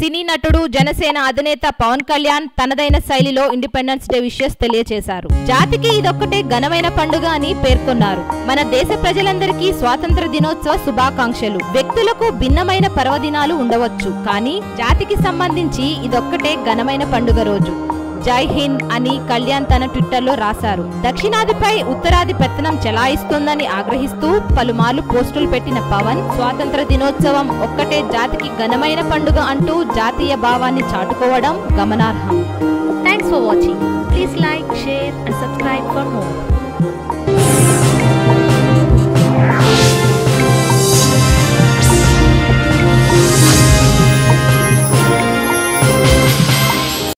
సినీ నటుడు జనసేన అధినేత పవన్ కళ్యాణ్ తనదైన శైలిలో ఇండిపెండెన్స్ డే విషెస్ తెలియజేశారు. జాతికి ఇదొక్కటే ఘనమైన పండుగ అని పేర్కొన్నారు. మన దేశ ప్రజలందరికీ స్వాతంత్ర దినోత్సవ శుభాకాంక్షలు. వ్యక్తులకు భిన్నమైన పర్వదినాలు ఉండవచ్చు, కానీ జాతికి సంబంధించి ఇదొక్కటే ఘనమైన పండుగ రోజు. జై హింద్ అని కళ్యాణ్ తన ట్విట్టర్లో రాశారు. దక్షిణాదిపై ఉత్తరాది పెత్తనం చెలాయిస్తోందని ఆగ్రహిస్తూ పలుమార్లు పోస్టులు పెట్టిన పవన్, స్వాతంత్ర దినోత్సవం ఒక్కటే జాతికి ఘనమైన పండుగ అంటూ జాతీయ భావాన్ని చాటుకోవడం గమనార్హం. Thanks for watching. Please like, share and subscribe for more.